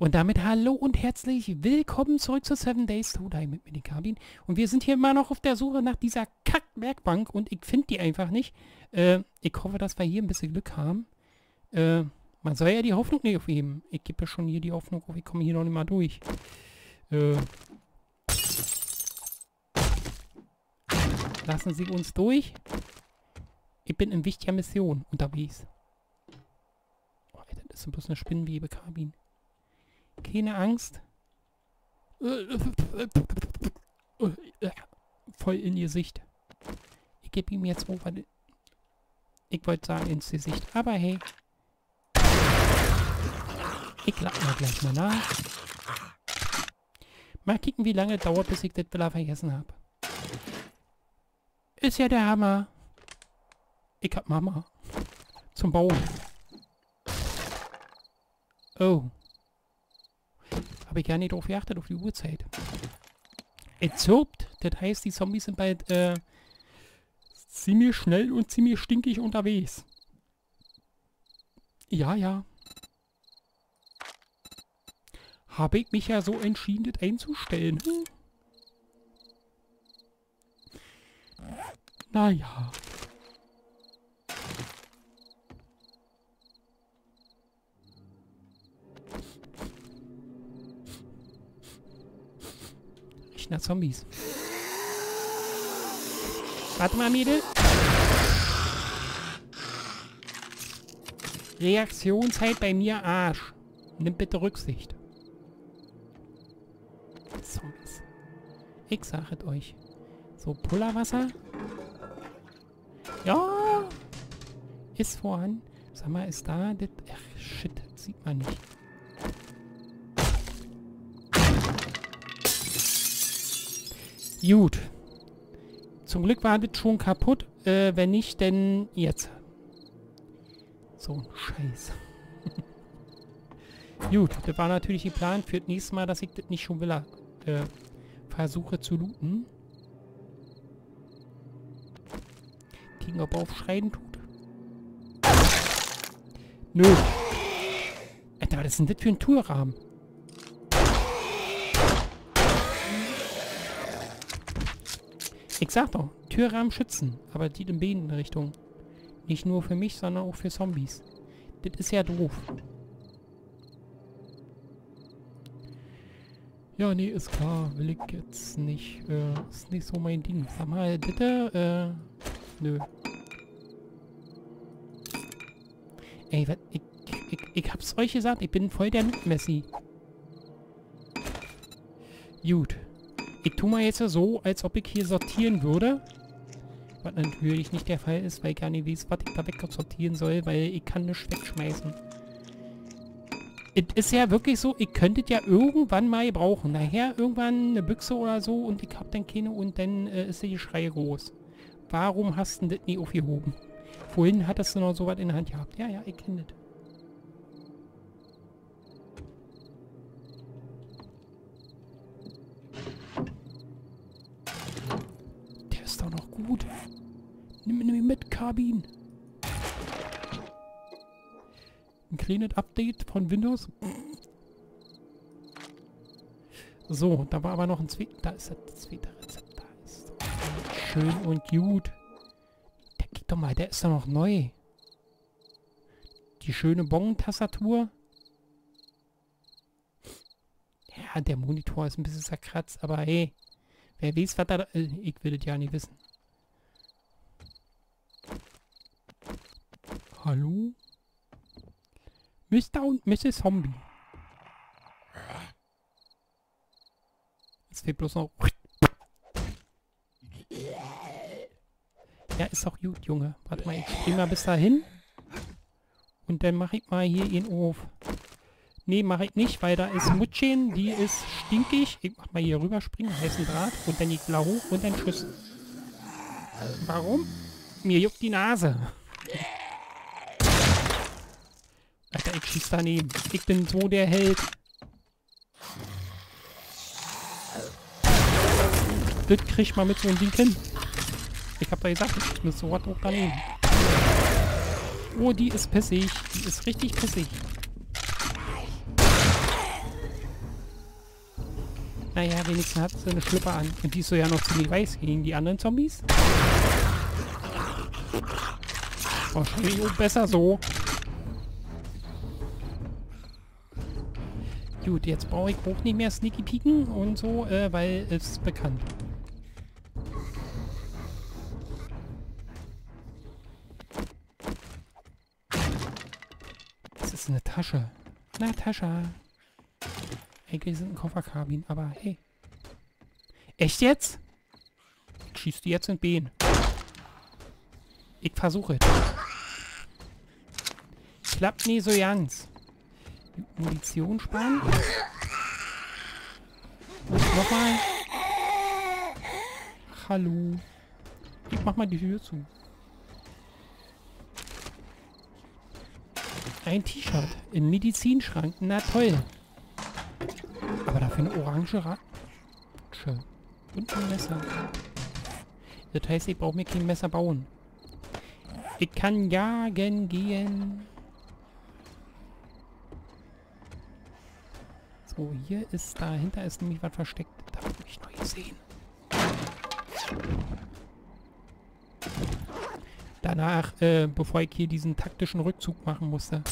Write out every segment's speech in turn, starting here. Und damit hallo und herzlich willkommen zurück zu 7 Days to Die mit mir, Cabin. Und wir sind hier immer noch auf der Suche nach dieser Kack-Werkbank und ich finde die einfach nicht. Ich hoffe, dass wir hier ein bisschen Glück haben. Man soll ja die Hoffnung nicht aufheben. Ich gebe ja schon hier die Hoffnung auf, ich komme hier noch nicht mal durch. Lassen Sie uns durch. Ich bin in wichtiger Mission unterwegs. Oh, Alter, das ist bloß eine Spinnenwebe, Cabin. Keine Angst. Voll in ihr Sicht. Ich gebe ihm jetzt hoch. Ich wollte sagen ins Gesicht, aber hey. Ich lade mal gleich mal nach. Mal kicken, wie lange dauert, bis ich das wieder vergessen habe. Ist ja der Hammer. Ich hab Mama. Zum Bauen. Oh. Habe ich gar nicht drauf geachtet, auf die Uhrzeit. Es zirpt. Das heißt, die Zombies sind bald ziemlich schnell und ziemlich stinkig unterwegs. Ja, ja. Habe ich mich ja so entschieden, das einzustellen. Naja. Na, Zombies. Warte mal, Mädel. Reaktionszeit bei mir Arsch. Nimm bitte Rücksicht. Zombies. Ich sage es euch. So, Pullerwasser. Ja. Ist voran. Sag mal, ist da... Das, ach, shit. Das sieht man nicht. Gut. Zum Glück war das schon kaputt. Wenn nicht, denn jetzt. So ein Scheiß. Gut, das war natürlich geplant für das nächste Mal, dass ich das nicht schon wieder versuche zu looten. Kicken, ob er aufschreien tut. Nö. Alter, was ist denn das für ein Türrahmen? Ich sag doch, Türrahmen schützen, aber die in beiden Richtungen. Nicht nur für mich, sondern auch für Zombies. Das ist ja doof. Ja, nee, ist klar. Will ich jetzt nicht. Ist nicht so mein Ding. Sag mal, bitte. Nö. Ey, was? Ich hab's euch gesagt. Ich bin voll der Messi. Gut. Ich tue mal jetzt so, als ob ich hier sortieren würde. Was natürlich nicht der Fall ist, weil ich gar nicht weiß, was ich da weg sortieren soll, weil ich kann nichts wegschmeißen. Es ist ja wirklich so, ich könntet ja irgendwann mal brauchen. Nachher irgendwann eine Büchse oder so und ich hab dann keine und dann ist die Schrei groß. Warum hast du das nie aufgehoben? Vorhin hattest du noch so was in der Hand gehabt. Ja, ja, ich kenne das. Gut. Nimm ihn mit, Cabin. Ein kleines Update von Windows. So, da war aber noch ein zweiter. Da ist das zweite Rezept. Da ist so schön und gut. Der geht doch mal, der ist doch noch neu. Die schöne Bong-Tastatur. Ja, der Monitor ist ein bisschen zerkratzt, aber hey. Wer weiß, was da... Ich will das ja nicht wissen. Hallo? Mr. und Mrs. Zombie. Es fehlt bloß noch... Ja, ist doch gut, Junge. Warte mal, ich gehe mal bis dahin. Und dann mache ich mal hier ihn auf. Nee, mache ich nicht, weil da ist Mutschen, die ist stinkig. Ich mach mal hier rüberspringen, heißen Draht. Und dann die Klau hoch und dann Schuss. Warum? Mir juckt die Nase. Alter, ich schieß daneben. Ich bin so der Held. Das krieg ich mal mit so einem Ding hin. Ich hab da gesagt, ich muss so was auch daneben. Oh, die ist pissig. Die ist richtig pissig. Naja, wenigstens hat sie eine Schlüpper an. Und die ist so ja noch ziemlich weiß gegen die anderen Zombies. Wahrscheinlich auch besser so. Gut, jetzt brauche ich auch nicht mehr Sneaky Peeken und so, weil es ist bekannt. Das ist eine Tasche. Na, Tasche. Eigentlich sind ein Kofferkabin, aber hey. Echt jetzt? Ich schieße die jetzt in Behen. Ich versuche es. Klappt nie so ganz. Munition sparen. Und nochmal. Hallo. Ich mach mal die Tür zu. Ein T-Shirt. Im Medizinschrank. Na toll. Aber dafür eine orange Ratsche. Und ein Messer. Das heißt, ich brauche mir kein Messer bauen. Ich kann jagen gehen. So, hier ist, dahinter ist nämlich was versteckt. Da will ich noch sehen. Danach, bevor ich hier diesen taktischen Rückzug machen musste.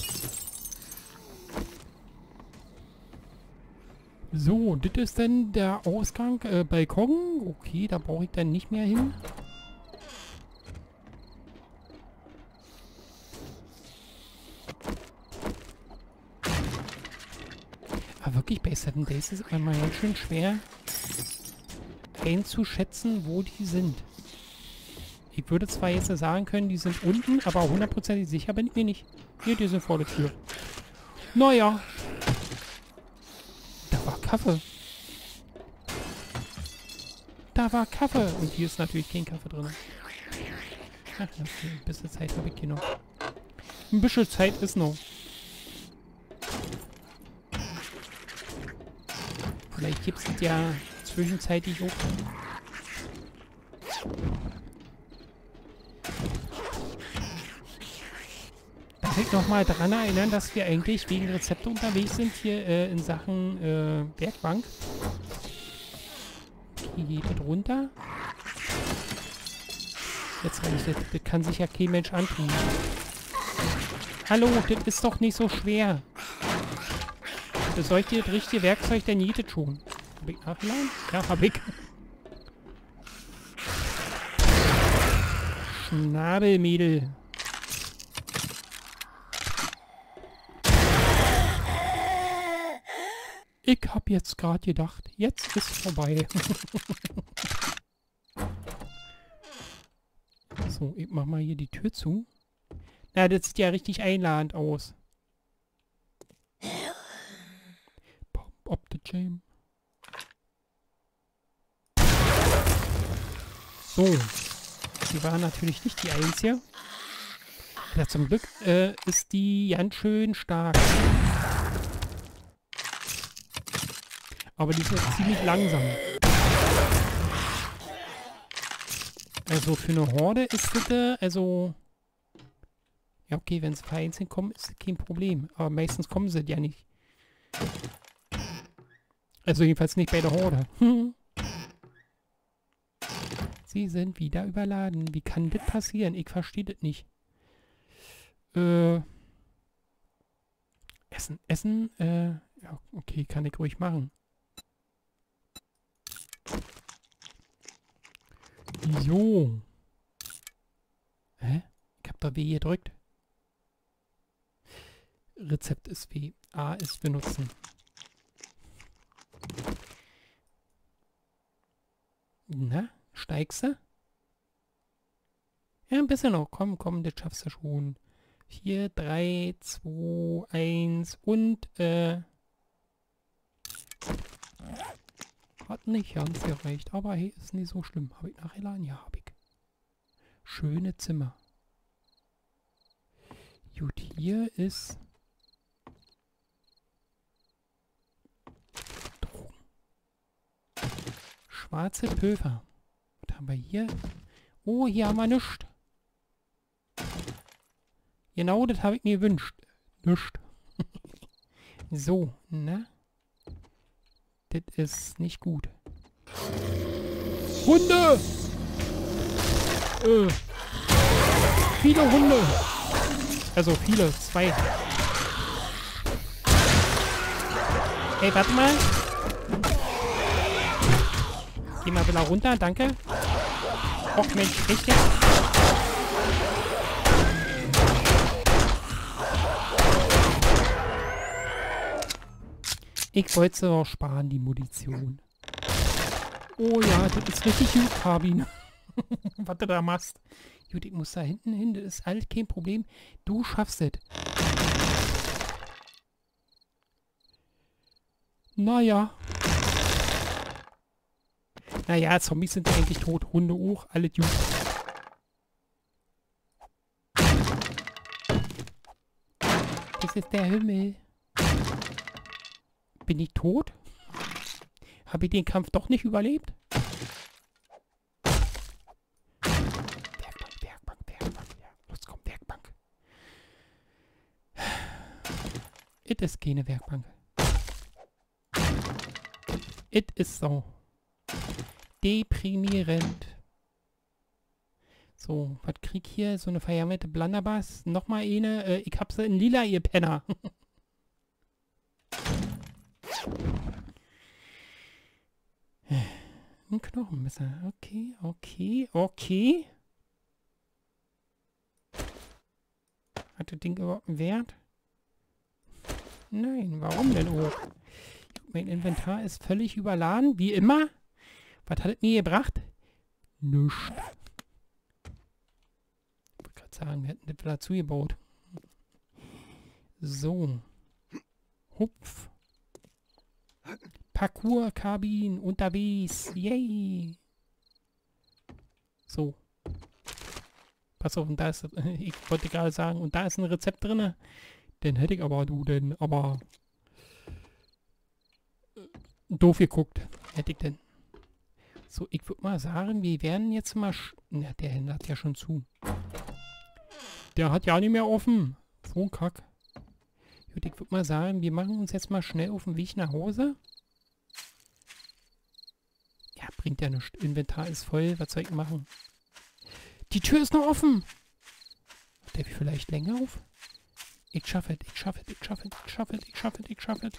So, das ist dann der Ausgang, Balkon. Okay, da brauche ich dann nicht mehr hin. Wirklich bei 7 Days ist es einmal ganz schön schwer einzuschätzen, wo die sind. Ich würde zwar jetzt sagen können, die sind unten, aber hundertprozentig sicher bin ich mir nicht. Hier, die sind vor der Tür. Naja. Da war Kaffee. Da war Kaffee. Und hier ist natürlich kein Kaffee drin. Ach, okay. Ein bisschen Zeit habe ich hier noch. Ein bisschen Zeit ist noch. Vielleicht gibt es ja zwischenzeitlich auch. Darf ich nochmal daran erinnern, dass wir eigentlich wegen Rezepte unterwegs sind hier in Sachen Werkbank. Hier geht es runter. Jetzt kann ich das kann sich ja kein Mensch antun. Hallo, das ist doch nicht so schwer. Sollte das richtige Werkzeug, der nietet schon. Hab ich nachgeladen? Ja, hab ich. Schnabelmädel. Ich hab jetzt gerade gedacht, jetzt ist vorbei. So, ich mach mal hier die Tür zu. Na, das sieht ja richtig einladend aus. Ob the Jam. So. Die waren natürlich nicht die einzige. Ja, zum Glück ist die ganz schön stark. Aber die ist jetzt ziemlich langsam. Also für eine Horde ist das, also... Ja, okay, wenn es vereinzelt kommen, ist das kein Problem. Aber meistens kommen sie ja nicht. Also jedenfalls nicht bei der Horde. Hm. Sie sind wieder überladen. Wie kann das passieren? Ich verstehe das nicht. Essen, Essen. Ja, okay, kann ich ruhig machen. Jo. Hä? Ich hab da W gedrückt. Rezept ist W. A ist benutzen. Na, steigst du? Ja, ein bisschen noch. Komm, komm, das schaffst du schon. 4, 3, 2, 1 und, Hat nicht ganz gereicht, aber hey, ist nicht so schlimm. Habe ich nachgeladen? Ja, habe ich. Schöne Zimmer. Gut, hier ist... Schwarze Pulver. Was haben wir hier? Oh, hier haben wir nichts. Genau, das habe ich mir gewünscht. Nichts. So, ne? Das ist nicht gut. Hunde! Viele Hunde! Also viele, zwei. Ey, warte mal. Geh mal wieder runter, danke. Och Mensch, richtig. Ich wollte es auch sparen, die Munition. Oh ja, das ist richtig gut, Carbin. Was du da machst. Gut, ich muss da hinten hin, das ist alles kein Problem. Du schaffst es. Naja. Naja, Zombies sind eigentlich tot. Hunde auch, alle gut. Das ist der Himmel. Bin ich tot? Habe ich den Kampf doch nicht überlebt? Werkbank, Werkbank, Werkbank. Ja, los komm, Werkbank. It ist keine Werkbank. It ist so. Deprimierend. So, was krieg ich hier? So eine verjammerte Blunderbass. Nochmal eine. Ich hab sie in lila, ihr Penner. Ein Knochenmesser. Okay, okay, okay. Hat das Ding überhaupt einen Wert? Nein, warum denn auch? Mein Inventar ist völlig überladen, wie immer. Was hat es mir gebracht? Nichts. Ich wollte gerade sagen, wir hätten das wieder zugebaut. So. Hupf. Parkour, Kabin, unterwegs. Yay. So. Pass auf, und da ist, ich wollte gerade sagen, und da ist ein Rezept drin. Den hätte ich aber, aber doof geguckt. Hätte ich denn. So, ich würde mal sagen, wir werden jetzt mal... Na, der Händler hat ja schon zu. Der hat ja nicht mehr offen. So ein Kack. Gut, ich würde mal sagen, wir machen uns jetzt mal schnell auf den Weg nach Hause. Ja, bringt ja nichts. Inventar ist voll. Was soll ich machen? Die Tür ist noch offen. Hat der vielleicht länger auf? Ich schaffe es, ich schaffe es, ich schaffe es, ich schaffe es, ich schaffe es, ich schaffe es.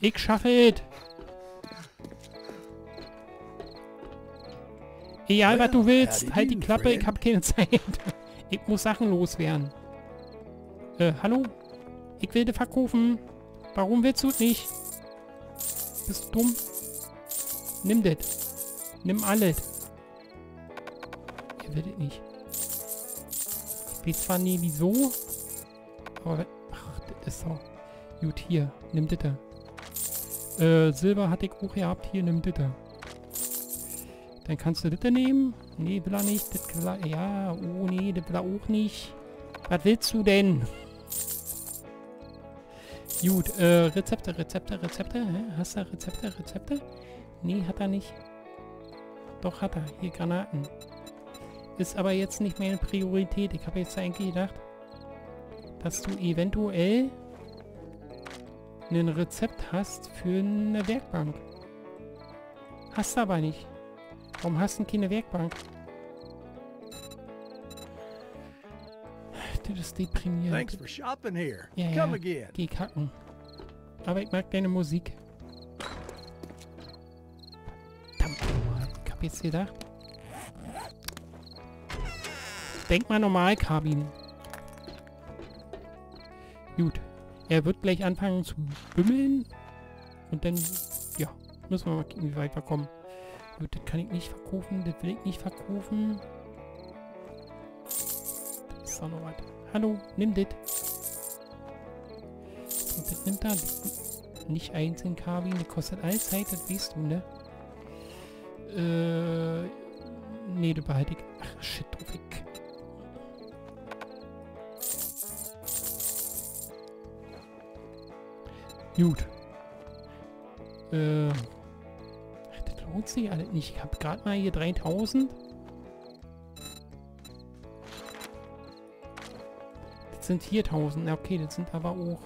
Ich schaffe es! Egal, was du willst, halt die Klappe, ich hab keine Zeit. Ich muss Sachen loswerden. Hallo? Ich will dir verkaufen. Warum willst du nicht? Bist du dumm? Nimm das. Nimm alles. Ich will das nicht. Ich weiß zwar nie wieso, aber... Ach, das ist doch... Gut, hier. Nimm das da. Silber hatte ich auch gehabt. Hier, nimm das da. Dann kannst du das nehmen. Nee, will er nicht. Das will er, ja, oh nee, das will er auch nicht. Was willst du denn? Gut, Rezepte, Rezepte, Rezepte. Hä? Hast du Rezepte, Rezepte? Nee, hat er nicht. Doch, hat er. Hier, Granaten. Ist aber jetzt nicht meine Priorität. Ich habe jetzt eigentlich gedacht, dass du eventuell ein Rezept hast für eine Werkbank. Hast du aber nicht. Warum hast du keine Werkbank? Das ist deprimierend. Ja, ja, geh kacken. Aber ich mag deine Musik. Verdammt, ich hab jetzt gedacht. Denk mal normal, Carbin. Gut. Er wird gleich anfangen zu bimmeln. Und dann, ja, müssen wir mal gucken, wie weit wir kommen. Gut, das kann ich nicht verkaufen, das will ich nicht verkaufen. Das ist auch noch was. Hallo, nimm das. Und das nimmt er. Nicht einzeln Carbin, das kostet all Zeit, das weißt du, ne? Nee, das behalte ich. Ach, shit, drauf weg. Gut. Lohnt sich alles nicht. Ich habe gerade mal hier 3000. Das sind 4000. Okay, das sind aber auch...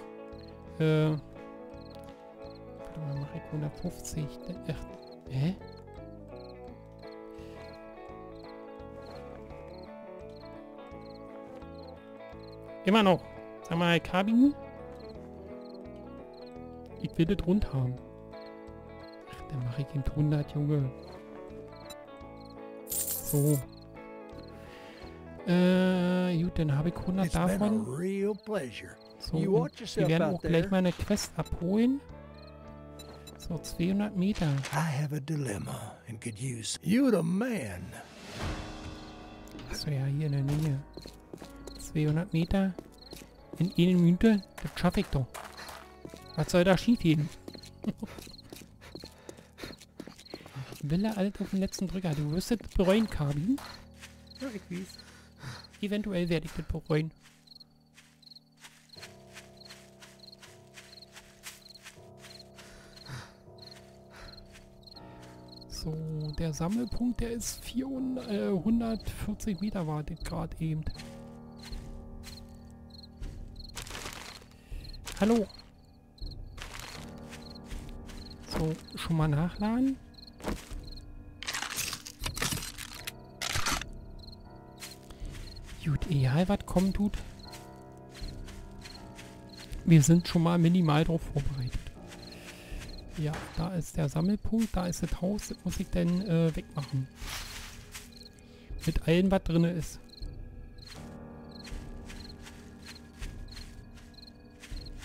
warte mal. Marek 150. Ach, hä? Immer noch. Sag mal, Cabinzu. Ich will das rund haben. Ach, dann mache ich ihn 100, Junge. So. Gut, dann habe ich 100 davon. So, wir werden auch gleich mal eine Quest abholen. So, 200 Meter. Achso, ja, hier in der Nähe. 200 Meter. In einer Minute. Das schaffe ich doch. Was soll da schief gehen? Ich will da alles auf den letzten Drücker. Du wirst das bereuen, Cabinzu. Ja, ich weiß. Eventuell werde ich das bereuen. So, der Sammelpunkt, der ist 140 Meter, wartet gerade eben. Hallo. So, schon mal nachladen. Gut, egal was kommen tut. Wir sind schon mal minimal drauf vorbereitet. Ja, da ist der Sammelpunkt, da ist das Haus, das muss ich dann wegmachen. Mit allem, was drin ist.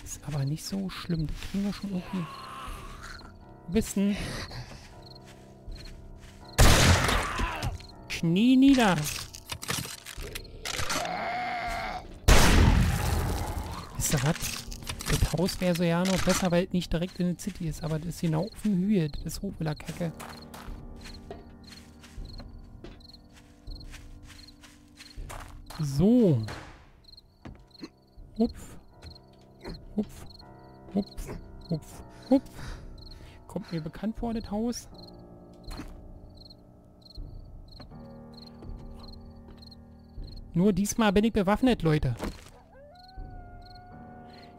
Ist aber nicht so schlimm, das kriegen wir schon irgendwie wissen. Knie nieder! Wisst ihr was? Das Haus wäre so ja noch besser, weil es nicht direkt in der City ist, aber das ist genau auf dem Höhe, das ist Hobela-Kacke. So. Hupf. Hupf. Hupf. Hupf. Hupf. Kommt mir bekannt vor, das Haus. Nur diesmal bin ich bewaffnet, Leute.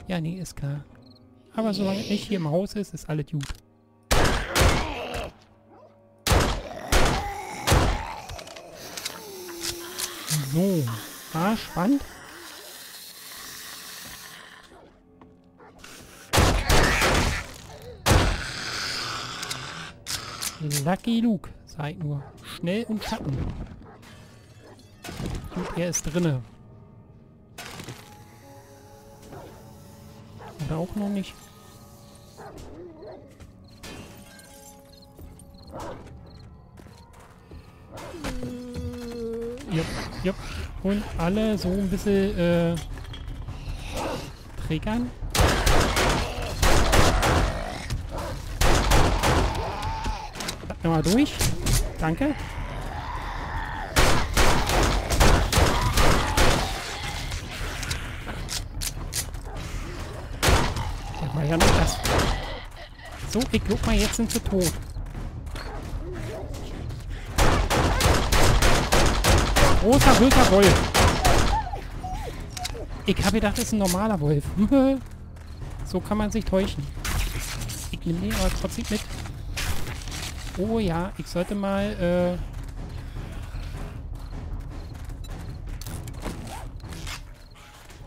Ja, nee, ist klar. Aber solange es nicht hier im Haus ist, ist alles gut. So. Ah, spannend. Lucky Luke, seid nur. Schnell und Schatten. Und er ist drinne. Auch noch nicht. Jupp, jupp. Und alle so ein bisschen triggern. Nochmal durch. Danke. Ja, noch das. So, ich guck mal, jetzt sind sie tot. Großer, wilder Wolf. Ich habe gedacht, das ist ein normaler Wolf. So kann man sich täuschen. Ich nehme den aber trotzdem mit. Oh ja, ich sollte mal...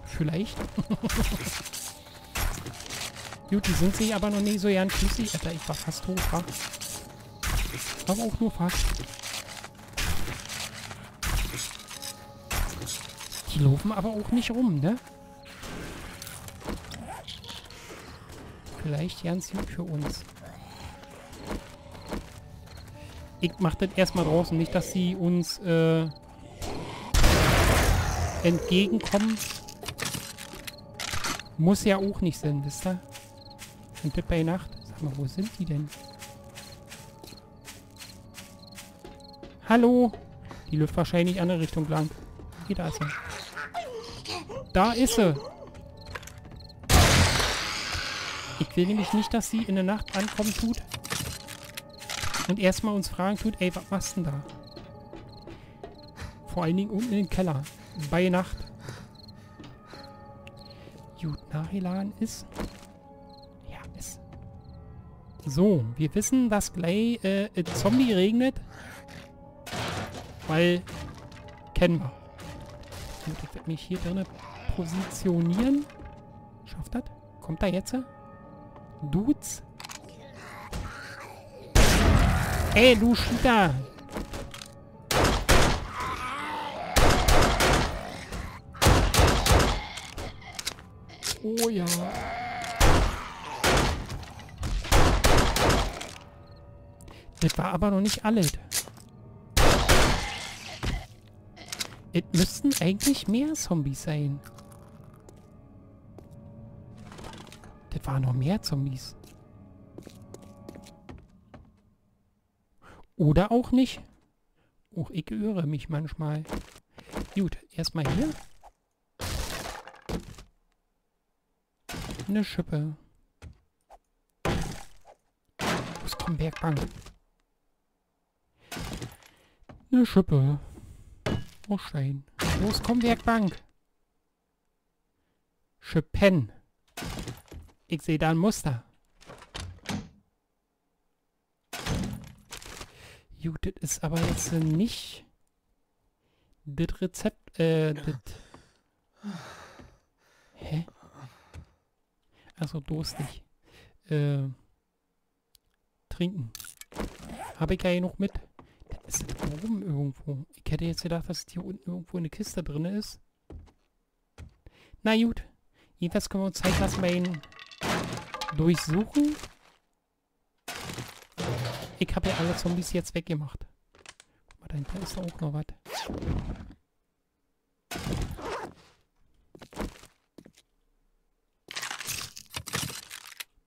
vielleicht... Gut, die sind sich aber noch nicht so ganz schlüssig. Alter, ich war fast tot, war. Aber auch nur fast. Die laufen aber auch nicht rum, ne? Vielleicht ganz gut für uns. Ich mach das erstmal draußen. Nicht, dass sie uns entgegenkommen. Muss ja auch nicht sein, wisst ihr? Und das bei Nacht. Sag mal, wo sind die denn? Hallo! Die läuft wahrscheinlich in eine Richtung lang. Hier, da ist sie. Da ist sie! Ich will nämlich nicht, dass sie in der Nacht ankommen tut. Und erstmal uns fragen tut, ey, was machst du denn da? Vor allen Dingen unten im Keller. Bei Nacht. Gut, nachgeladen ist... So, wir wissen, dass gleich Zombie regnet. Weil, kennen wir. Gut, ich werde mich hier drin positionieren. Schafft das? Kommt da jetzt? Dudes? Ey, du Schieter! Oh ja. Das war aber noch nicht alles. Es müssten eigentlich mehr Zombies sein. Das waren noch mehr Zombies. Oder auch nicht. Och, ich irre mich manchmal. Gut, erstmal hier. Eine Schippe. Los, komm, Bergbank. Eine Schippe. Oh, Stein. Los, komm, Werkbank. Schippen. Ich sehe da ein Muster. Gut, das ist aber jetzt nicht das Rezept, das... Hä? Also, durstig. Trinken. Habe ich ja hier noch mit. Ist das oben irgendwo? Ich hätte jetzt gedacht, dass hier unten irgendwo eine Kiste drin ist. Na gut. Jedenfalls können wir uns Zeit lassen, mal ihn durchsuchen. Ich habe ja alle Zombies jetzt weggemacht. Guck mal, dahinter ist auch noch was.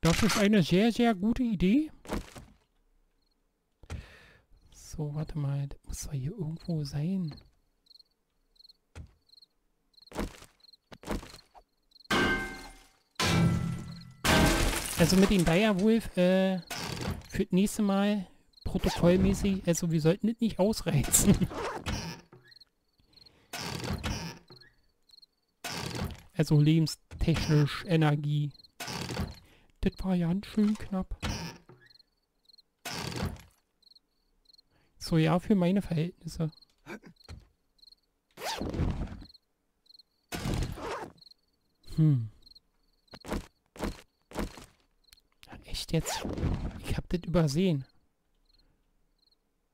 Das ist eine sehr, sehr gute Idee. So, warte mal, das muss doch hier irgendwo sein. Also mit dem Direwolf für das nächste Mal protokollmäßig, also wir sollten das nicht ausreizen. Also lebenstechnisch, Energie. Das war ja ganz schön knapp. So, ja, für meine Verhältnisse. Hm. Echt jetzt? Ich hab das übersehen.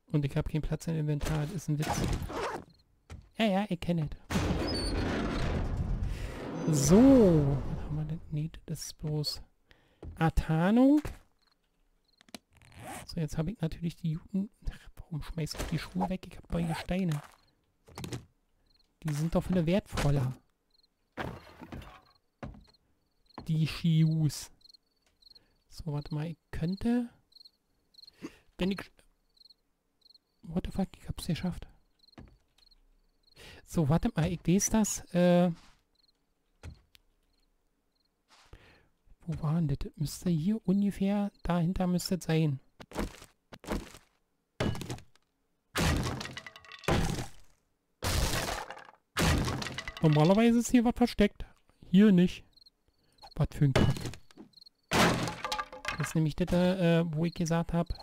Und ich hab keinen Platz im Inventar. Das ist ein Witz. Ja, ja, ich kenne es. So. Was haben wir denn? Nee, das ist bloß Tarnung. So, jetzt habe ich natürlich die Juden... Warum schmeiße ich die Schuhe weg? Ich habe neue Steine. Die sind doch wieder wertvoller. Die Schuhs. So, warte mal. Ich könnte... Wenn ich... What the fuck? Ich hab's geschafft. So, warte mal. Ich lese das. Wo war denn das? Müsste hier ungefähr... Dahinter müsste es sein. Normalerweise ist hier was versteckt. Hier nicht. Was für ein Kack. Das ist nämlich das, wo ich gesagt habe.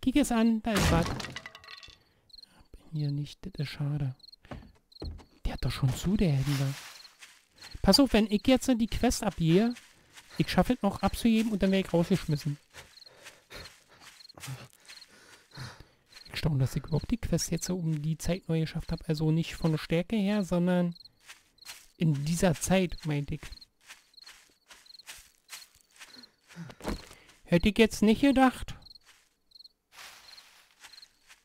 Kick es an, da ist was. Hier nicht, das ist schade. Der hat doch schon zu, der Händler. Pass auf, wenn ich jetzt die Quest abgehe, ich schaffe es noch abzuheben und dann werde ich rausgeschmissen. Dass ich überhaupt die Quest jetzt so um die Zeit neu geschafft habe. Also nicht von der Stärke her, sondern in dieser Zeit, meinte ich. Hätte ich jetzt nicht gedacht.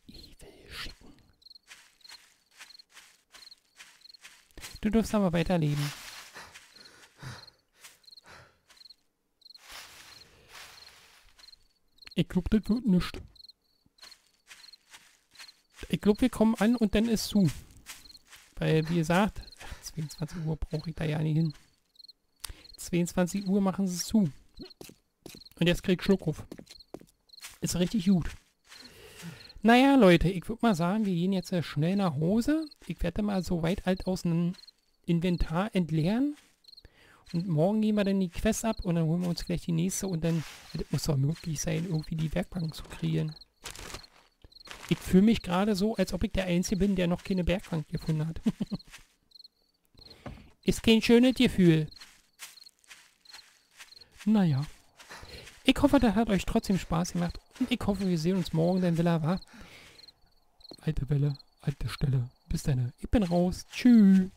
Ich will schicken. Du darfst aber weiterleben. Ich glaube, das wird nichts. Ich glaube, wir kommen an und dann ist zu. Weil, wie gesagt, 22 Uhr brauche ich da ja nicht hin. 22 Uhr machen sie es zu. Und jetzt krieg ich Schluckruf. Ist richtig gut. Naja, Leute, ich würde mal sagen, wir gehen jetzt schnell nach Hause. Ich werde mal so weit alt aus dem Inventar entleeren. Und morgen gehen wir dann die Quest ab und dann holen wir uns gleich die nächste und dann das muss doch möglich sein, irgendwie die Werkbank zu kreieren. Ich fühle mich gerade so, als ob ich der Einzige bin, der noch keine Werkbank gefunden hat. Ist kein schönes Gefühl. Naja. Ich hoffe, das hat euch trotzdem Spaß gemacht. Und ich hoffe, wir sehen uns morgen dann wieder, wa? Alte Welle, alte Stelle. Bis dann. Ich bin raus. Tschüss.